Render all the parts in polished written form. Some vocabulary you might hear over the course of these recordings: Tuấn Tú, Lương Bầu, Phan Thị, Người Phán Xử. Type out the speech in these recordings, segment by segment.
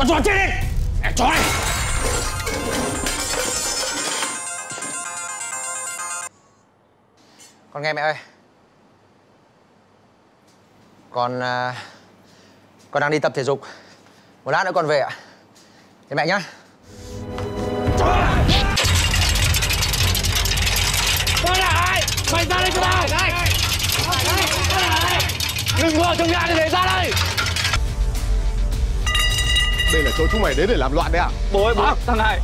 Con chó chết đi! Mẹ chó này! Con nghe mẹ ơi! Con đang đi tập thể dục. Một lát nữa con về ạ. Thế mẹ nhá. Tôi là ai? Mày ra đây cho tao! Đừng ngồi trong nhà như thế, ra đây! Đây là chỗ chúng mày đến để làm loạn đấy à? Bố ơi, bố! À, thằng này!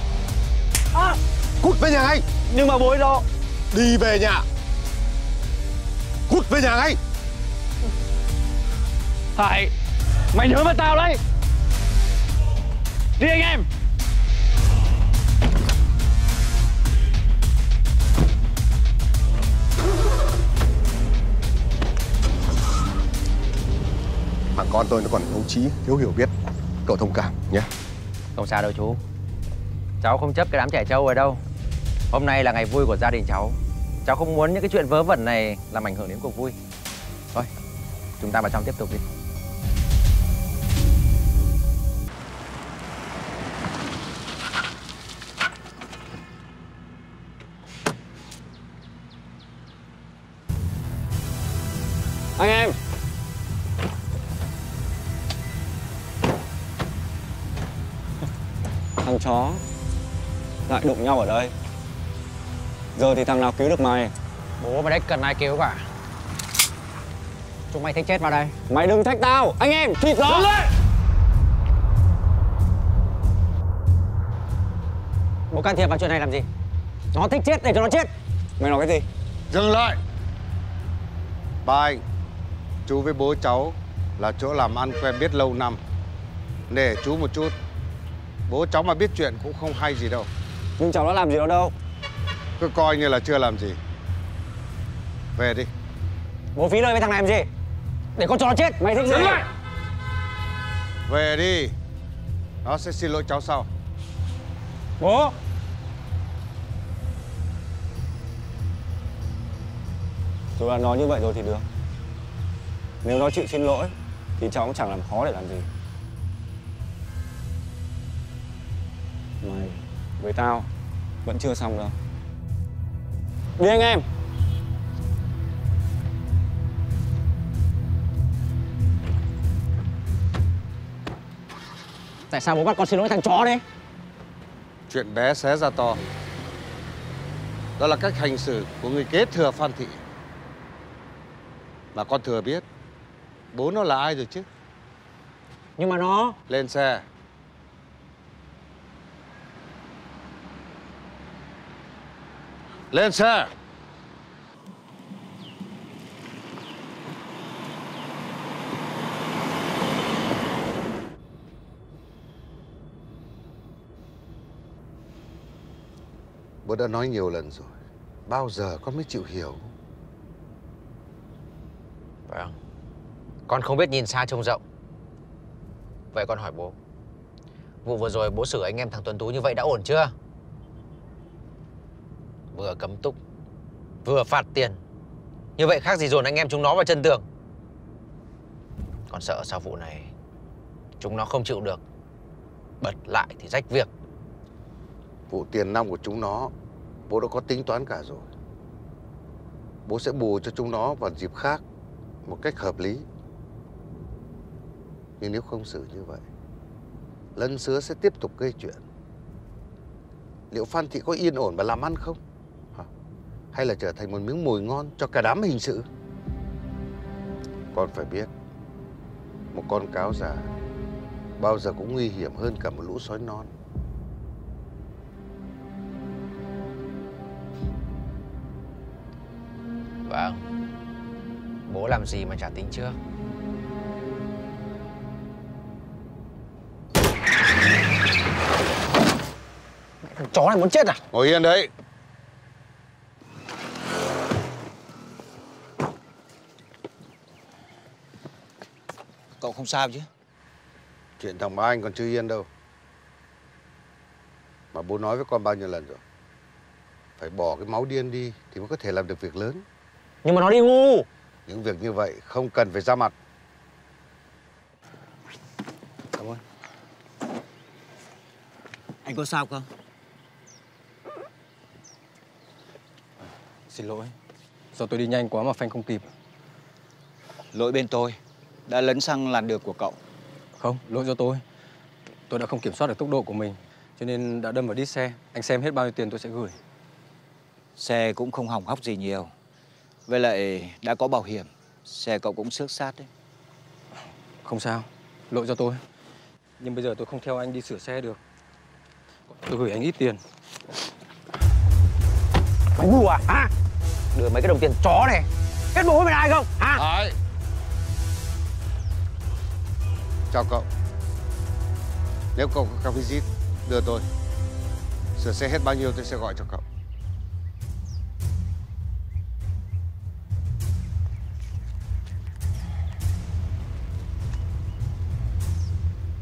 À, cút về nhà ngay! Nhưng mà bố ấy đâu? Đi về nhà! Cút về nhà ngay! Hải, mày nhớ vào tao đấy! Đi anh em! Thằng con tôi nó còn đấu trí, thiếu hiểu biết. Cậu thông cảm nhé. Không sao đâu chú. Cháu không chấp cái đám trẻ trâu ở đâu. Hôm nay là ngày vui của gia đình cháu. Cháu không muốn những cái chuyện vớ vẩn này làm ảnh hưởng đến cuộc vui. Thôi, chúng ta vào trong tiếp tục đi. Anh em! Thằng chó lại đụng nhau ở đây. Giờ thì thằng nào cứu được mày? Bố mày đấy cần ai cứu cả. Chúng mày thích chết vào đây. Mày đừng thách tao! Anh em! Thịt gió! Bố can thiệp vào chuyện này làm gì? Nó thích chết để cho nó chết! Mày nói cái gì? Dừng lại! Ba anh, chú với bố cháu là chỗ làm ăn quen biết lâu năm. Nể chú một chút. Bố cháu mà biết chuyện cũng không hay gì đâu. Nhưng cháu đã làm gì đó đâu. Cứ coi như là chưa làm gì. Về đi. Bố phí lời với thằng này làm gì? Để con cho nó chết. Mày thích gì? Về đi. Nó sẽ xin lỗi cháu sau. Bố! Dù là nó như vậy rồi thì được. Nếu nó chịu xin lỗi thì cháu cũng chẳng làm khó để làm gì. Mày với tao vẫn chưa xong đâu. Đi anh em! Tại sao bố bắt con xin lỗi thằng chó đấy? Chuyện bé xé ra to. Đó là cách hành xử của người kế thừa Phan Thị. Mà con thừa biết bố nó là ai rồi chứ. Nhưng mà nó... Lên xe! Lên xe! Bố đã nói nhiều lần rồi. Bao giờ con mới chịu hiểu? Vâng. Con không biết nhìn xa trông rộng. Vậy con hỏi bố. Vụ vừa rồi bố xử anh em thằng Tuấn Tú như vậy đã ổn chưa? Vừa cấm túc, vừa phạt tiền. Như vậy khác gì dồn anh em chúng nó vào chân tường. Còn sợ sau vụ này chúng nó không chịu được, bật lại thì rách việc. Vụ tiền nong của chúng nó bố đã có tính toán cả rồi. Bố sẽ bù cho chúng nó vào dịp khác một cách hợp lý. Nhưng nếu không xử như vậy, lân sứa sẽ tiếp tục gây chuyện. Liệu Phan Thị có yên ổn và làm ăn không? Hay là trở thành một miếng mồi ngon cho cả đám hình sự? Con phải biết, một con cáo già bao giờ cũng nguy hiểm hơn cả một lũ sói non. Vâng. Bố làm gì mà chả tính chưa? Mẹ thằng chó này muốn chết à? Ngồi yên đấy! Cậu không sao chứ? Chuyện thằng Ba Anh còn chưa yên đâu. Mà bố nói với con bao nhiêu lần rồi. Phải bỏ cái máu điên đi thì mới có thể làm được việc lớn. Nhưng mà nó đi ngu. Những việc như vậy không cần phải ra mặt. Cảm ơn. Anh có sao không? Xin lỗi. Do tôi đi nhanh quá mà phanh không kịp. Lỗi bên tôi. Đã lấn sang làn đường của cậu. Không, lỗi do tôi. Tôi đã không kiểm soát được tốc độ của mình, cho nên đã đâm vào đít xe. Anh xem hết bao nhiêu tiền tôi sẽ gửi. Xe cũng không hỏng hóc gì nhiều. Với lại đã có bảo hiểm. Xe cậu cũng xước sát đấy. Không sao, lỗi do tôi. Nhưng bây giờ tôi không theo anh đi sửa xe được. Tôi gửi anh ít tiền. Mày ngu à? Hả? Đưa mấy cái đồng tiền chó này. Hết bố mày ai không? Hả? Đấy. Chào cậu. Nếu cậu có cà phê Jeep, đưa tôi. Sửa xe hết bao nhiêu tôi sẽ gọi cho cậu.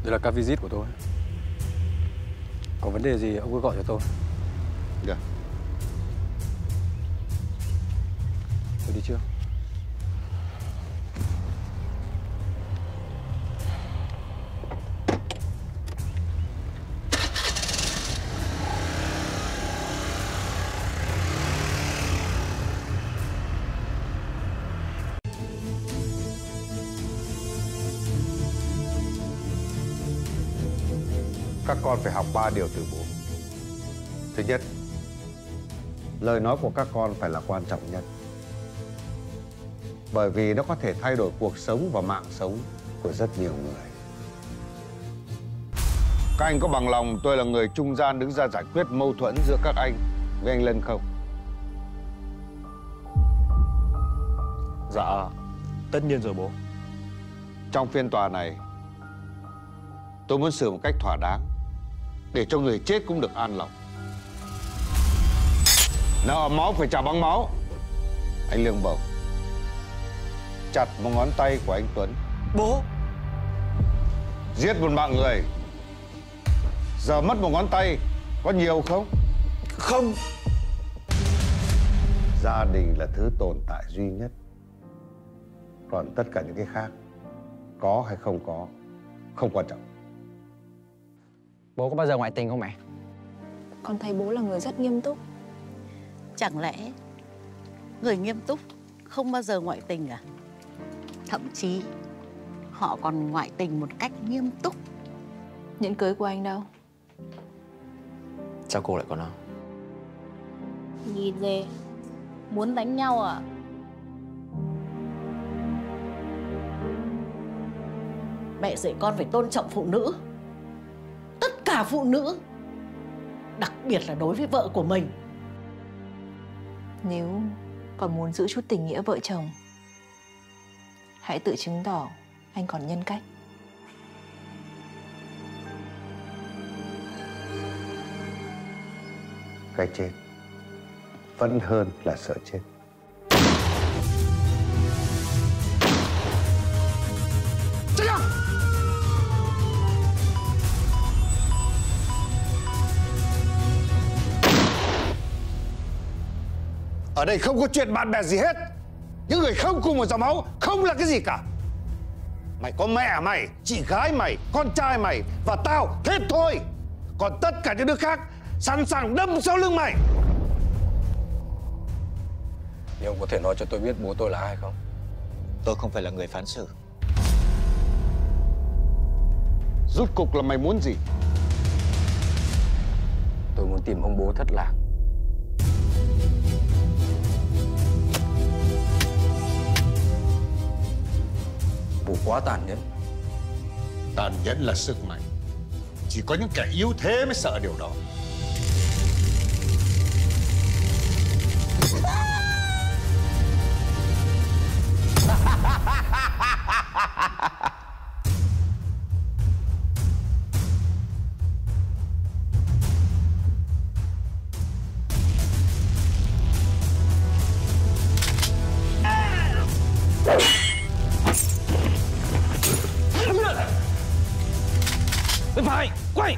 Đây là cà phê Jeep của tôi. Có vấn đề gì ông cứ gọi cho tôi. Được. Yeah. Tôi đi trước. Các con phải học 3 điều từ bố. Thứ nhất, lời nói của các con phải là quan trọng nhất. Bởi vì nó có thể thay đổi cuộc sống và mạng sống của rất nhiều người. Các anh có bằng lòng tôi là người trung gian đứng ra giải quyết mâu thuẫn giữa các anh với anh Lân không? Dạ, tất nhiên rồi bố. Trong phiên tòa này, tôi muốn xử một cách thỏa đáng, để cho người chết cũng được an lòng. Nợ máu phải trả bằng máu. Anh Lương Bầu, chặt một ngón tay của anh Tuấn. Bố, giết một mạng người, giờ mất một ngón tay, có nhiều không? Không. Gia đình là thứ tồn tại duy nhất. Còn tất cả những cái khác, có hay không có, không quan trọng. Bố có bao giờ ngoại tình không mẹ? Con thấy bố là người rất nghiêm túc. Chẳng lẽ người nghiêm túc không bao giờ ngoại tình à? Thậm chí họ còn ngoại tình một cách nghiêm túc. Nhẫn cưới của anh đâu? Sao cô lại còn nó? Nhìn gì? Muốn đánh nhau à? Mẹ dạy con phải tôn trọng phụ nữ. Tất cả phụ nữ. Đặc biệt là đối với vợ của mình. Nếu còn muốn giữ chút tình nghĩa vợ chồng, hãy tự chứng tỏ anh còn nhân cách. Cái chết vẫn hơn là sợ chết. Ở đây không có chuyện bạn bè gì hết. Những người không cùng một dòng máu không là cái gì cả. Mày có mẹ mày, chị gái mày, con trai mày và tao, thế thôi. Còn tất cả những đứa khác sẵn sàng đâm sau lưng mày. Nhưng ông có thể nói cho tôi biết bố tôi là ai không? Tôi không phải là người phán xử. Rốt cuộc là mày muốn gì? Tôi muốn tìm ông bố thất lạc. Bố quá tàn nhẫn. Tàn nhẫn là sức mạnh. Chỉ có những kẻ yếu thế mới sợ điều đó. Quay!